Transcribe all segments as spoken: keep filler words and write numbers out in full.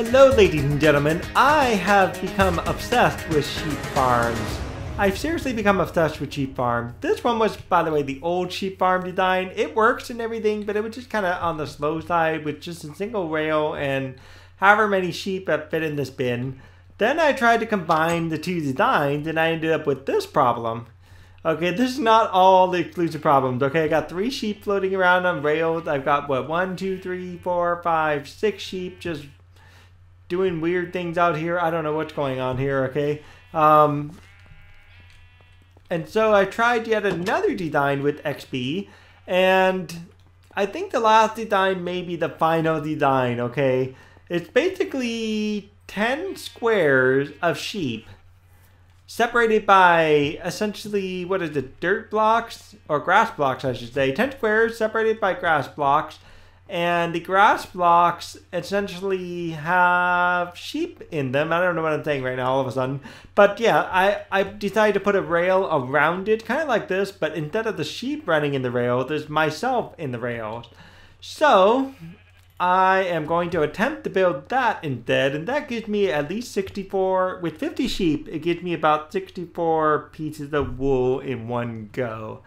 Hello ladies and gentlemen, I have become obsessed with sheep farms. I've seriously become obsessed with sheep farms. This one was, by the way, the old sheep farm design. It works and everything, but it was just kind of on the slow side with just a single rail and however many sheep that fit in this bin. Then I tried to combine the two designs and I ended up with this problem. Okay, this is not all the exclusive problems. Okay, I got three sheep floating around on rails. I've got, what, one, two, three, four, five, six sheep just doing weird things out here. I don't know what's going on here, okay? Um, and so I tried yet another design with X B, and I think the last design may be the final design, okay? It's basically ten squares of sheep separated by essentially, what is it, dirt blocks? Or grass blocks, I should say. ten squares separated by grass blocks. And the grass blocks essentially have sheep in them. I don't know what I'm saying right now all of a sudden. But yeah, I, I decided to put a rail around it, kind of like this. But instead of the sheep running in the rail, there's myself in the rails. So I am going to attempt to build that instead. And that gives me at least sixty-four, with fifty sheep, it gives me about sixty-four pieces of wool in one go.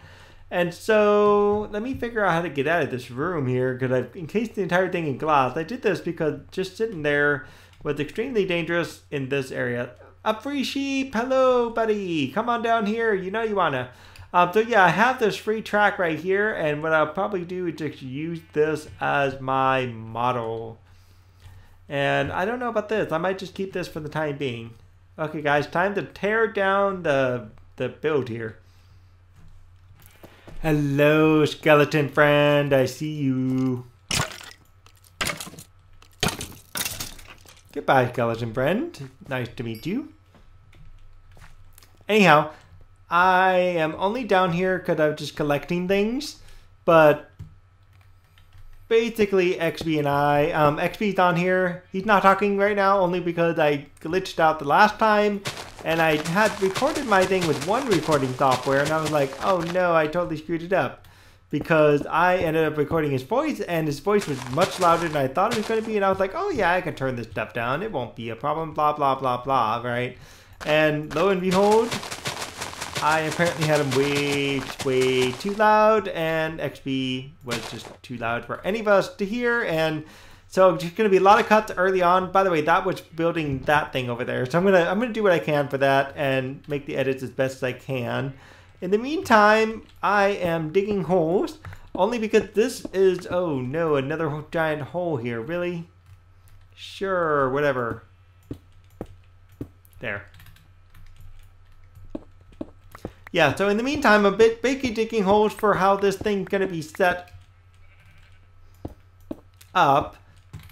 And so, let me figure out how to get out of this room here, because I've encased the entire thing in glass. I did this because just sitting there was extremely dangerous in this area. A free sheep! Hello, buddy! Come on down here, you know you wanna. Um, so yeah, I have this free track right here, and what I'll probably do is just use this as my model. And I don't know about this, I might just keep this for the time being. Okay guys, time to tear down the, the build here. Hello, skeleton friend. I see you. Goodbye, skeleton friend. Nice to meet you. Anyhow, I am only down here because I'm just collecting things, but basically X B and I, um, X B's on here. He's not talking right now only because I glitched out the last time. And I had recorded my thing with one recording software, and I was like, oh no, I totally screwed it up. Because I ended up recording his voice, and his voice was much louder than I thought it was going to be, and I was like, oh yeah, I can turn this stuff down, it won't be a problem, blah blah blah blah, right? And lo and behold, I apparently had him way, way too loud, and X B was just too loud for any of us to hear, and so there's going to be a lot of cuts early on. By the way, that was building that thing over there. So I'm going to I'm going to do what I can for that and make the edits as best as I can. In the meantime, I am digging holes only because this is, oh no, another giant hole here. Really? Sure, whatever. There. Yeah, so in the meantime, I'm basically digging holes for how this thing's going to be set up.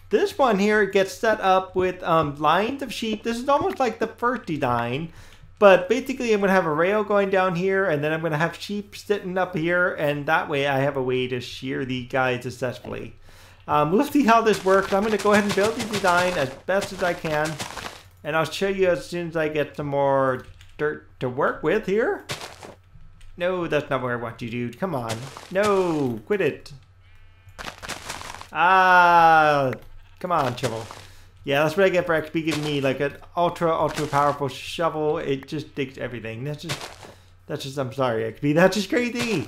This one here gets set up with um, lines of sheep. This is almost like the first design, but basically I'm going to have a rail going down here, and then I'm going to have sheep sitting up here, and that way I have a way to shear the guys successfully. Um, we'll see how this works. I'm going to go ahead and build the design as best as I can, and I'll show you as soon as I get some more dirt to work with here. No, that's not what I want you to do. Come on. No, quit it. Ah, come on, shovel. Yeah, that's what I get for X B giving me like an ultra, ultra powerful shovel. It just digs everything. That's just, that's just, I'm sorry, X B. That's just crazy.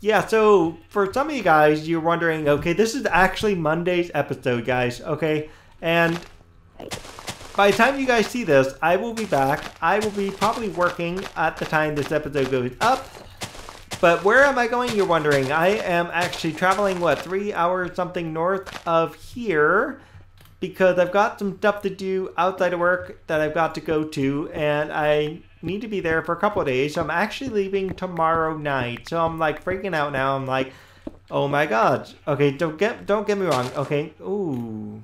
Yeah, so for some of you guys, you're wondering, okay, this is actually Monday's episode, guys, okay? And by the time you guys see this, I will be back. I will be probably working at the time this episode goes up. But where am I going, you're wondering? I am actually traveling, what, three hours something north of here because I've got some stuff to do outside of work that I've got to go to, and I need to be there for a couple of days. So I'm actually leaving tomorrow night. So I'm like freaking out now. I'm like, oh my God. Okay, don't get, don't get me wrong. Okay, ooh.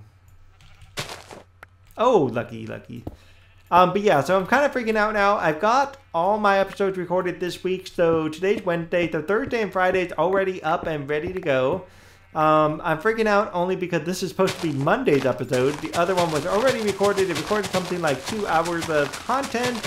Oh, lucky, lucky. Um, but yeah, so I'm kind of freaking out now. I've got all my episodes recorded this week, so today's Wednesday, so Thursday and Friday is already up and ready to go. Um, I'm freaking out only because this is supposed to be Monday's episode. The other one was already recorded. It recorded something like two hours of content,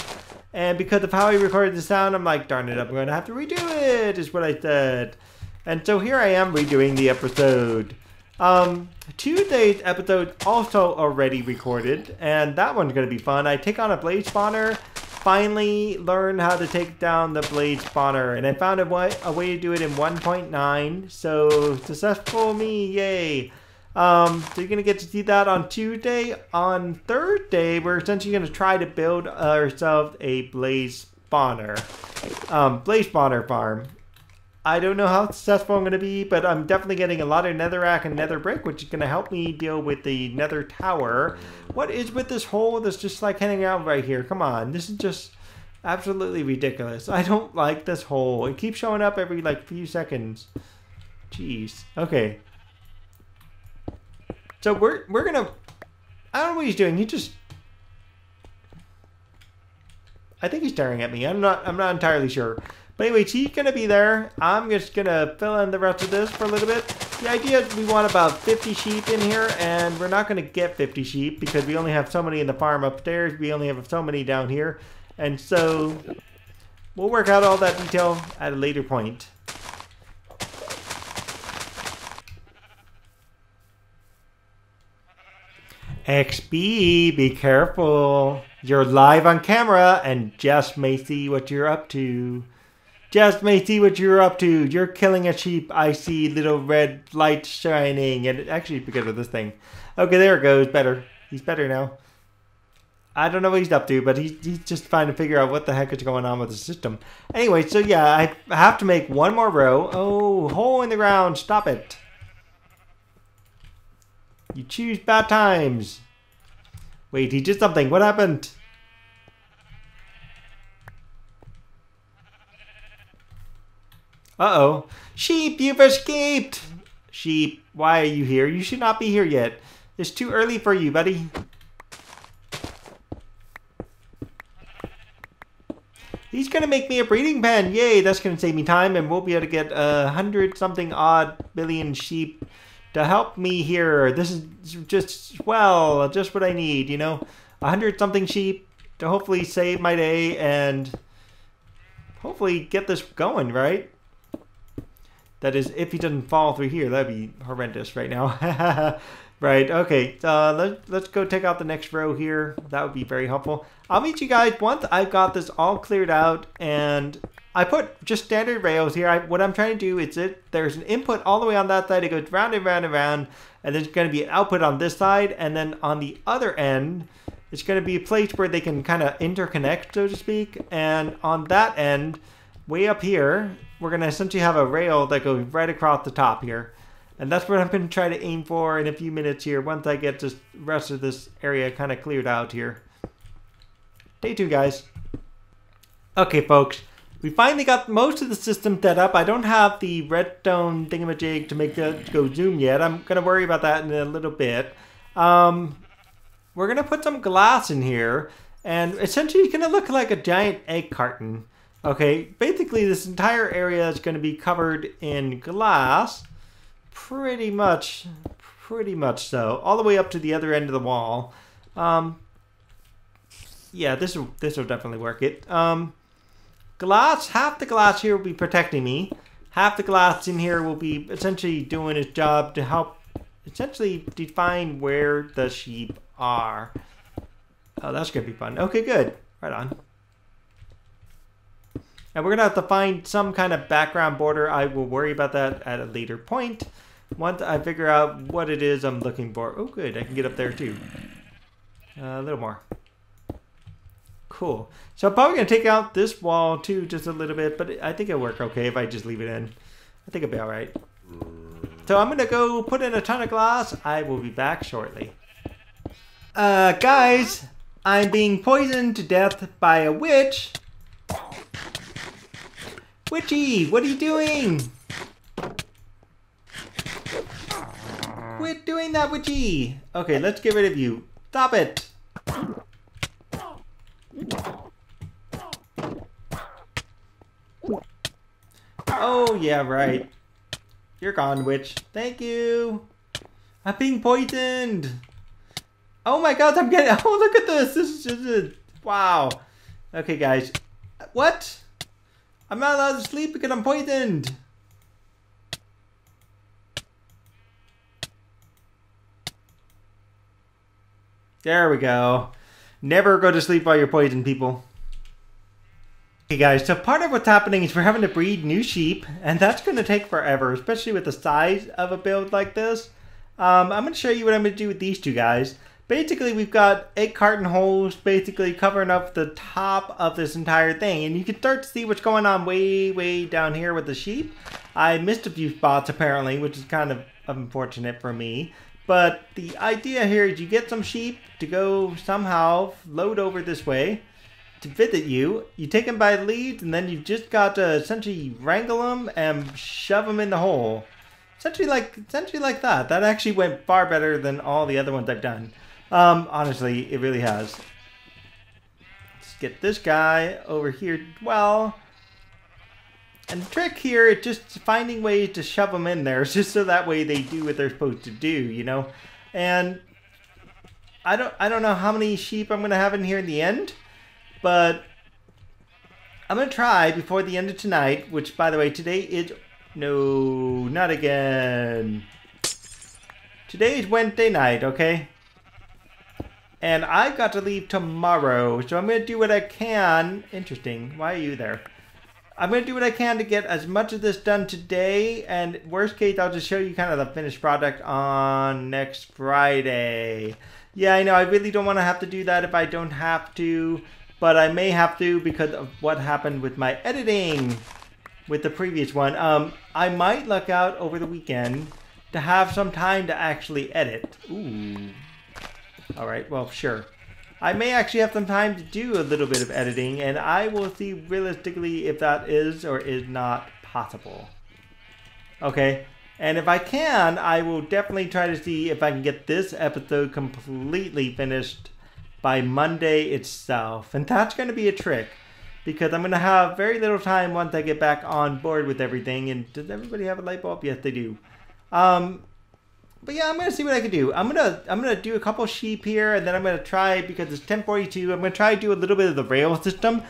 and because of how I recorded the sound, I'm like, darn it, I'm going to have to redo it, is what I said. And so here I am redoing the episode. Um, Tuesday's episode also already recorded, and that one's going to be fun. I take on a Blade Spawner, finally learn how to take down the Blade Spawner, and I found a way, a way to do it in one point nine, so successful me, yay! Um, so you're going to get to see that on Tuesday. On Thursday, we're essentially going to try to build ourselves a Blade Spawner, um, Blade Spawner farm. I don't know how successful I'm going to be, but I'm definitely getting a lot of netherrack and nether brick, which is going to help me deal with the nether tower. What is with this hole that's just like hanging out right here? Come on, this is just absolutely ridiculous. I don't like this hole. It keeps showing up every like few seconds. Jeez. Okay. So we're, we're going to... I don't know what he's doing. He just... I think he's staring at me. I'm not, I'm not entirely sure. But anyways, he's going to be there. I'm just going to fill in the rest of this for a little bit. The idea is we want about fifty sheep in here, and we're not going to get fifty sheep because we only have so many in the farm upstairs. We only have so many down here. And so we'll work out all that detail at a later point. X B, be careful. You're live on camera, and Jess may see what you're up to. Jess may see what you're up to. You're killing a sheep. I see little red light shining. And actually, because of this thing. Okay, there it goes. Better. He's better now. I don't know what he's up to, but he's, he's just trying to figure out what the heck is going on with the system. Anyway, so yeah, I have to make one more row. Oh, hole in the ground. Stop it. You choose bad times. Wait, he did something. What happened? Uh-oh. Sheep, you've escaped! Sheep, why are you here? You should not be here yet. It's too early for you, buddy. He's going to make me a breeding pen. Yay, that's going to save me time, and we'll be able to get a hundred something odd billion sheep to help me here. This is just, well, just what I need, you know? A hundred something sheep to hopefully save my day and hopefully get this going, right? That is, if he doesn't fall through here, that'd be horrendous right now. Right, okay, uh, let, let's go take out the next row here. That would be very helpful. I'll meet you guys once I've got this all cleared out, and I put just standard rails here. I, what I'm trying to do is it, there's an input all the way on that side. It goes round and round and round. And there's going to be an output on this side. And then on the other end, it's going to be a place where they can kind of interconnect, so to speak. And on that end, way up here, we're going to essentially have a rail that goes right across the top here. And that's what I'm going to try to aim for in a few minutes here once I get the rest of this area kind of cleared out here. Stay tuned, guys. Okay, folks. We finally got most of the system set up. I don't have the redstone thingamajig to make that go zoom yet. I'm going to worry about that in a little bit. Um, we're going to put some glass in here. And essentially, it's going to look like a giant egg carton. Okay, basically, this entire area is going to be covered in glass. Pretty much, pretty much so. All the way up to the other end of the wall. Um, yeah, this will this will definitely work it. Um... Glass, half the glass here will be protecting me. Half the glass in here will be essentially doing its job to help essentially define where the sheep are. Oh, that's going to be fun. Okay, good. Right on. And we're going to have to find some kind of background border. I will worry about that at a later point once I figure out what it is I'm looking for. Oh, good. I can get up there too. Uh, a little more. Cool. So I'm probably going to take out this wall too, just a little bit, but I think it'll work okay if I just leave it in. I think it'll be all right. So I'm going to go put in a ton of glass. I will be back shortly. Uh, guys, I'm being poisoned to death by a witch. Witchy, what are you doing? Quit doing that, Witchy. Okay, let's get rid of you. Stop it. Oh, yeah, right. You're gone, witch. Thank you. I'm being poisoned. Oh my god, I'm getting... Oh, look at this. This is just... A, wow. Okay, guys. What? I'm not allowed to sleep because I'm poisoned. There we go. Never go to sleep while you're poisoned, people. Okay guys, so part of what's happening is we're having to breed new sheep, and that's going to take forever, especially with the size of a build like this. Um, I'm going to show you what I'm going to do with these two guys. Basically, we've got eight carton holes basically covering up the top of this entire thing, and you can start to see what's going on way, way down here with the sheep. I missed a few spots apparently, which is kind of unfortunate for me. But the idea here is you get some sheep to go somehow load over this way to visit you. You take them by the leads, and then you've just got to essentially wrangle them and shove them in the hole. Essentially like, essentially like that. That actually went far better than all the other ones I've done. Um, honestly, it really has. Let's get this guy over here as well. And the trick here is just finding ways to shove them in there, just so that way they do what they're supposed to do, you know. And I don't, I don't know how many sheep I'm gonna have in here in the end, but I'm gonna try before the end of tonight. Which, by the way, today is no, not again. Today is Wednesday night, okay. And I've got to leave tomorrow, so I'm gonna do what I can. Interesting. Why are you there? I'm going to do what I can to get as much of this done today, and worst case, I'll just show you kind of the finished product on next Friday. Yeah, I know, I really don't want to have to do that if I don't have to, but I may have to because of what happened with my editing with the previous one. Um, I might luck out over the weekend to have some time to actually edit. Ooh. All right, well, sure. I may actually have some time to do a little bit of editing, and I will see realistically if that is or is not possible. Okay, and if I can, I will definitely try to see if I can get this episode completely finished by Monday itself. And that's going to be a trick, because I'm going to have very little time once I get back on board with everything. And does everybody have a light bulb? Yes, they do. Um... But yeah, I'm gonna see what I can do. I'm gonna I'm gonna do a couple sheep here, and then I'm gonna try, because it's ten forty-two. I'm gonna try to do a little bit of the rail system,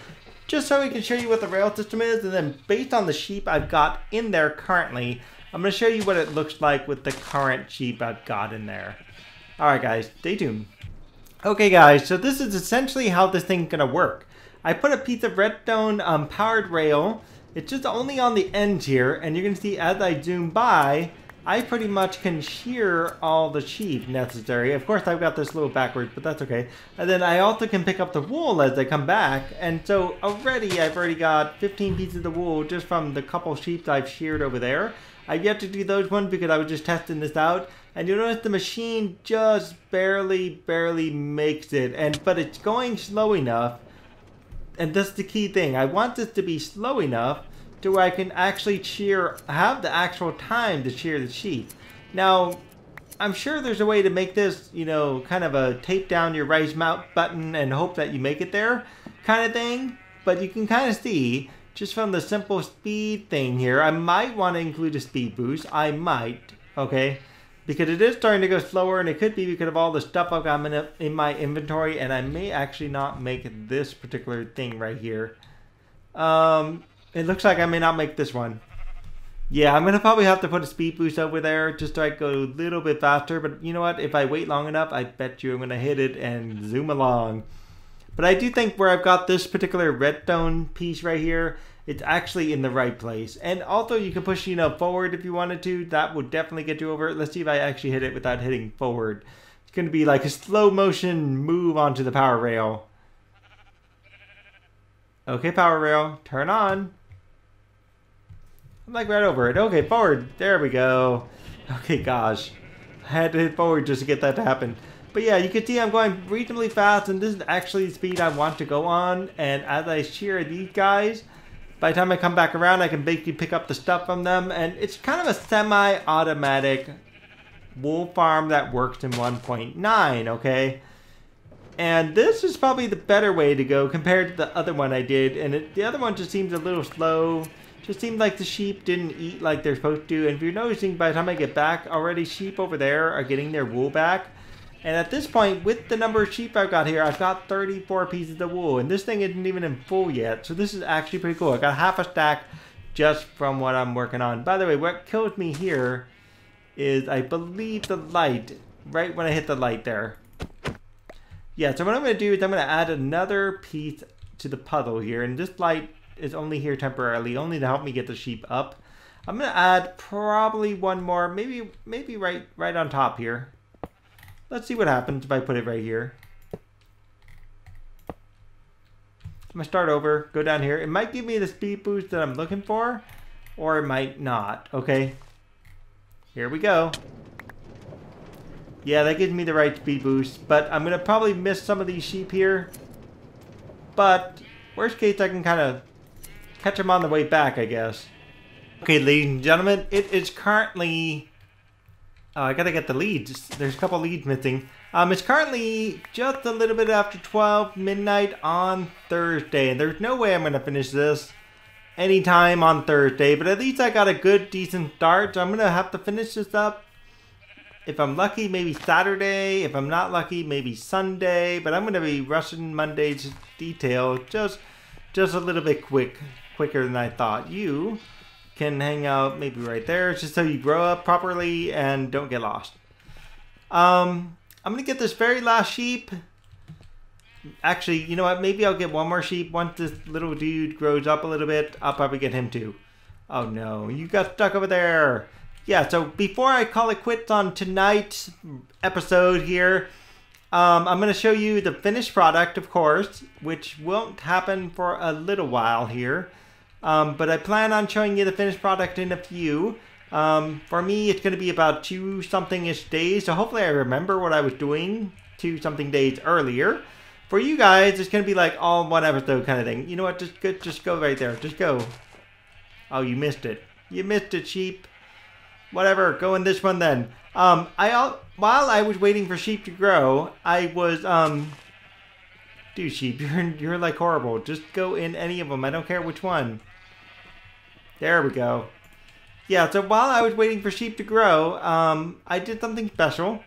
just so we can show you what the rail system is, and then based on the sheep I've got in there currently, I'm gonna show you what it looks like with the current sheep I've got in there. All right, guys, stay tuned. Okay, guys, so this is essentially how this thing's gonna work. I put a piece of redstone um, powered rail. It's just only on the ends here, and you're gonna see as I zoom by, I pretty much can shear all the sheep necessary. Of course, I've got this a little backwards, but that's okay. And then I also can pick up the wool as they come back. And so already, I've already got fifteen pieces of wool just from the couple sheep I've sheared over there. I've yet to do those ones because I was just testing this out. And you'll notice the machine just barely, barely makes it. And but it's going slow enough. And that's the key thing. I want this to be slow enough to where I can actually shear, have the actual time to shear the sheep. Now, I'm sure there's a way to make this, you know, kind of a tape down your raise mount button and hope that you make it there kind of thing. But you can kind of see, just from the simple speed thing here, I might want to include a speed boost. I might, okay? Because it is starting to go slower, and it could be because of all the stuff I've got in, in my inventory, and I may actually not make this particular thing right here. Um... It looks like I may not make this one. Yeah, I'm going to probably have to put a speed boost over there just so I go a little bit faster. But you know what? If I wait long enough, I bet you I'm going to hit it and zoom along. But I do think where I've got this particular redstone piece right here, it's actually in the right place. And also you can push, you know, forward if you wanted to. That will definitely get you over it. Let's see if I actually hit it without hitting forward. It's going to be like a slow motion move onto the power rail. Okay, power rail, turn on. I'm like right over it. Okay, forward. There we go. Okay, gosh. I had to hit forward just to get that to happen. But yeah, you can see I'm going reasonably fast, and this is actually the speed I want to go on. And as I shear these guys, by the time I come back around, I can basically pick up the stuff from them. And it's kind of a semi-automatic wool farm that works in one point nine, okay? And this is probably the better way to go compared to the other one I did. And it, the other one just seems a little slow. Just seemed like the sheep didn't eat like they're supposed to. And if you're noticing, by the time I get back, already sheep over there are getting their wool back. And at this point, with the number of sheep I've got here, I've got thirty-four pieces of wool. And this thing isn't even in full yet. So this is actually pretty cool. I got half a stack just from what I'm working on. By the way, what kills me here is, I believe, the light. Right when I hit the light there. Yeah, so what I'm going to do is I'm going to add another piece to the puzzle here. And this light is only here temporarily, only to help me get the sheep up. I'm going to add probably one more, maybe maybe right, right on top here. Let's see what happens if I put it right here. I'm going to start over, go down here. It might give me the speed boost that I'm looking for, or it might not. Okay, here we go. Yeah, that gives me the right speed boost, but I'm going to probably miss some of these sheep here. But worst case, I can kind of catch them on the way back, I guess. Okay, ladies and gentlemen, it is currently... Oh, I got to get the leads. There's a couple leads missing. Um, it's currently just a little bit after twelve midnight on Thursday, and there's no way I'm going to finish this anytime on Thursday, but at least I got a good, decent start, so I'm going to have to finish this up. If I'm lucky, maybe Saturday. If I'm not lucky, maybe Sunday, but I'm going to be rushing Monday's detail just just a little bit quick, quicker than I thought. You can hang out maybe right there just so you grow up properly and don't get lost. Um... I'm going to get this very last sheep. Actually, you know what? Maybe I'll get one more sheep. Once this little dude grows up a little bit, I'll probably get him too. Oh no, you got stuck over there. Yeah, so before I call it quits on tonight's episode here, um, I'm going to show you the finished product, of course, which won't happen for a little while here. Um, but I plan on showing you the finished product in a few. Um, for me, it's going to be about two something-ish days, so hopefully I remember what I was doing two something days earlier. For you guys, it's going to be like all one episode kind of thing. You know what? Just go, just go right there. Just go. Oh, you missed it. You missed it, sheep. Whatever. Go in this one then. Um, I while I was waiting for sheep to grow, I was um, dude, sheep, you're you're like horrible. Just go in any of them. I don't care which one. There we go. Yeah, so while I was waiting for sheep to grow, um, I did something special.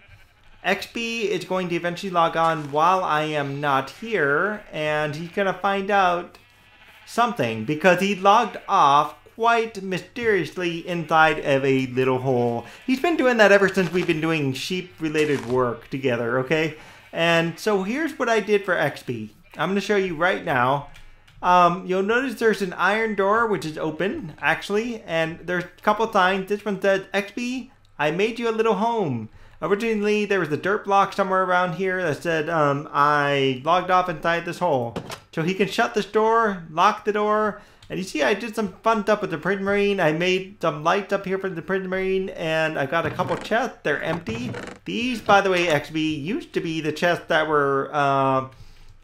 X B is going to eventually log on while I am not here, and he's going to find out something, because he logged off quite mysteriously inside of a little hole. He's been doing that ever since we've been doing sheep-related work together, okay? And so here's what I did for X B. I'm going to show you right now. Um, you'll notice there's an iron door, which is open, actually, and there's a couple signs. This one says, X B, I made you a little home. Originally, there was a dirt block somewhere around here that said, um, I logged off inside this hole. So he can shut this door, lock the door, and you see I did some fun stuff with the Prismarine. I made some lights up here for the Prismarine, and I got a couple chests. They're empty. These, by the way, X B, used to be the chests that were... Uh,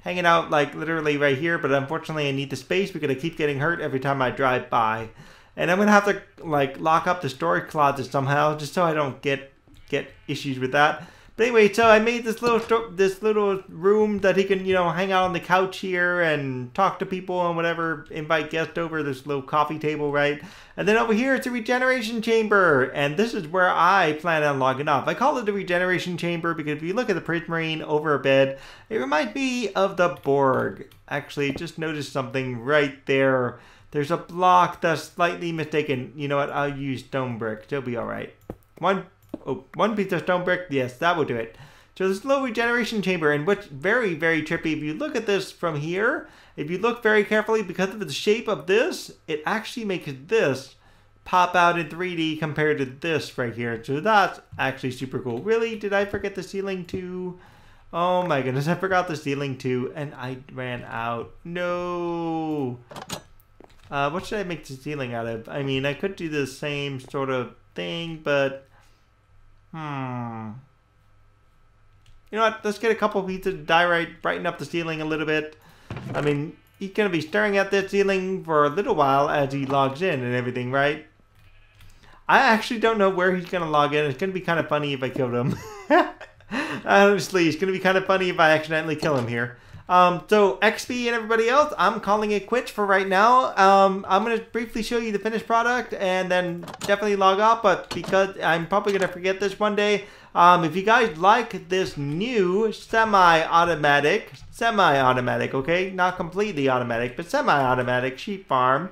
hanging out like literally right here, but unfortunately I need the space because I keep getting hurt every time I drive by. And I'm gonna have to like lock up the storage closet somehow just so I don't get get issues with that. But anyway, so I made this little this little room that he can, you know, hang out on the couch here and talk to people and whatever, invite guests over, this little coffee table, right? And then over here it's a regeneration chamber, and this is where I plan on logging off. I call it the regeneration chamber because if you look at the Prismarine over a bed, it reminds me of the Borg. Actually, just noticed something right there. There's a block that's slightly mistaken. You know what? I'll use stone brick. It'll be all right. One. Oh, one piece of stone brick, yes, that will do it. So this little regeneration chamber, and what's very, very trippy, if you look at this from here, if you look very carefully, because of the shape of this, it actually makes this pop out in three D compared to this right here. So that's actually super cool. Really, did I forget the ceiling too? Oh my goodness, I forgot the ceiling too, and I ran out. No! Uh, what should I make the ceiling out of? I mean, I could do the same sort of thing, but... Hmm. You know what? Let's get a couple pieces of diorite, brighten up the ceiling a little bit. I mean, he's going to be staring at this ceiling for a little while as he logs in and everything, right? I actually don't know where he's going to log in. It's going to be kind of funny if I killed him. Honestly, it's going to be kind of funny if I accidentally kill him here. Um, so, X B and everybody else, I'm calling it quits for right now. Um, I'm going to briefly show you the finished product and then definitely log off, but because I'm probably going to forget this one day. Um, if you guys like this new semi-automatic, semi-automatic, okay? Not completely automatic, but semi-automatic sheep farm.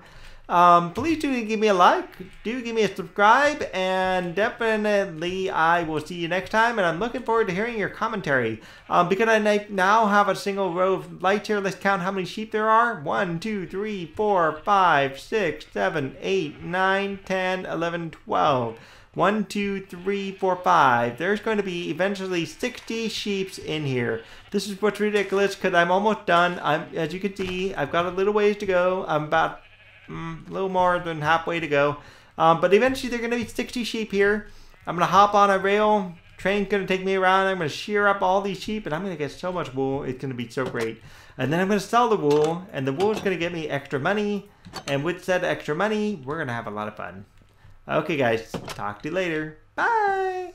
Um, please do give me a like, do give me a subscribe, and definitely I will see you next time, and I'm looking forward to hearing your commentary. Um, because I now have a single row of lights here, let's count how many sheep there are. one, two, three, four, five, six, seven, eight, nine, ten, eleven, twelve. one, two, three, four, five. There's going to be eventually sixty sheeps in here. This is what's ridiculous because I'm almost done. I'm, as you can see, I've got a little ways to go. I'm about mm, a little more than halfway to go. Um, but eventually there are going to be sixty sheep here. I'm going to hop on a rail. Train's going to take me around. I'm going to shear up all these sheep and I'm going to get so much wool. It's going to be so great. And then I'm going to sell the wool, and the wool is going to get me extra money. And with said extra money, we're going to have a lot of fun. Okay, guys. Talk to you later. Bye.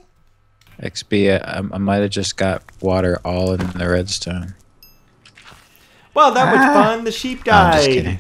X P, I, I might have just got water all in the redstone. Well, that ah. was fun. The sheep died. I'm just kidding.